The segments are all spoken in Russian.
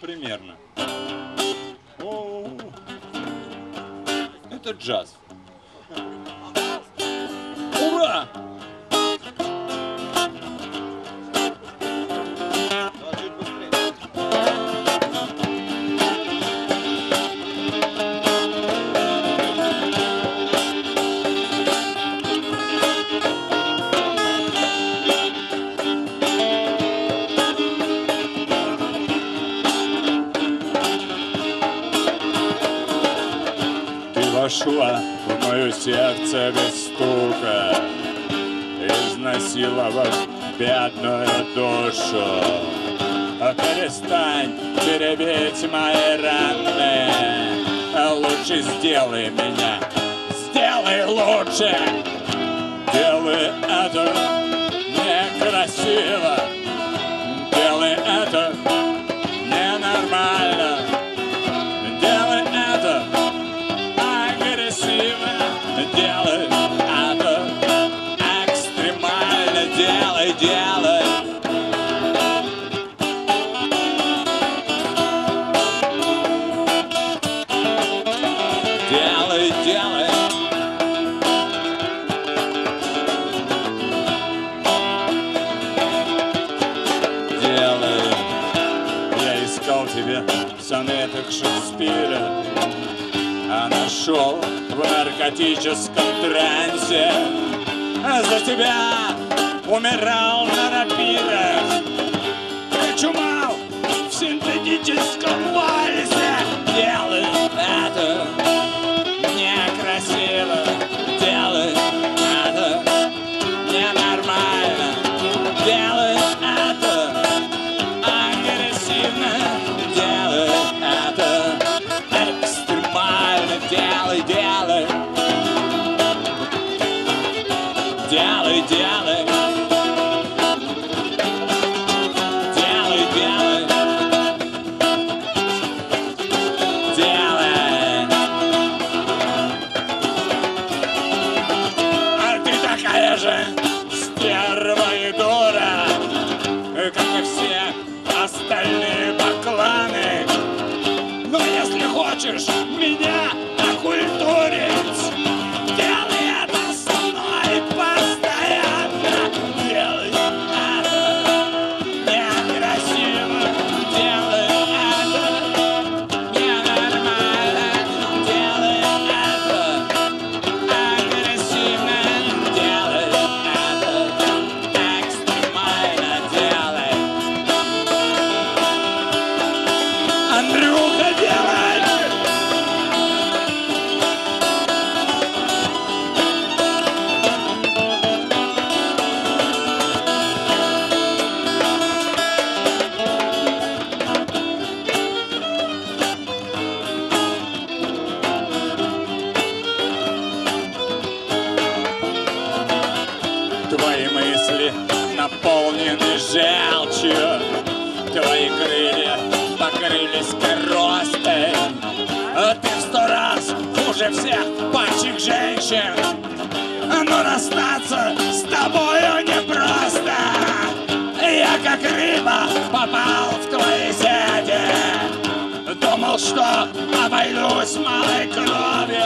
примерно. Это джаз. Ура! Вошла в мое сердце без стука, изнасиловав бедную душу. А перестань теребить мои раны, лучше сделай меня, сделай лучше. Делай это некрасиво, делай это ненормально. Делай это экстремально, делай, делай. Делай, делай. Делай. Я искал тебя в сонетах Шекспира, а нашел в наркотическом трансе. За тебя умирал на рапирах, причумал в синтетическом вальсе. Делай это некрасиво, делай это ненормально, делай это агрессивно, делай это экстремально, делай, делай. Делай, делай, делай, делай, делай. А ты такая же стерва и дура, как и все остальные бакланы. Но если хочешь меня окультурить, твои мысли наполнены желчью, твои крылья покрылись коростой. Ты в 100 раз хуже всех падших женщин, но расстаться с тобою непросто. Я как рыба попал в твои сети, думал, что обойдусь малой кровью.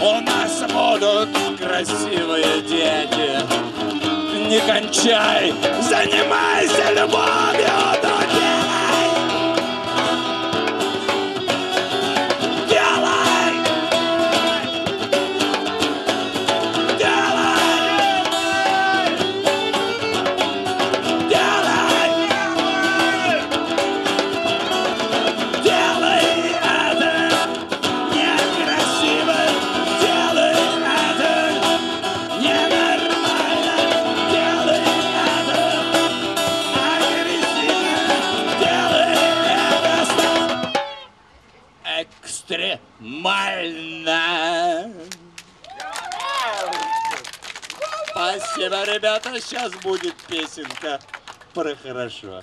У нас будут красивые дети. Не кончай, занимайся любовью, но делай! Делай! Делай! Делай! Делай это некрасиво. Экстремально. Спасибо, ребята. Сейчас будет песенка про хорошо.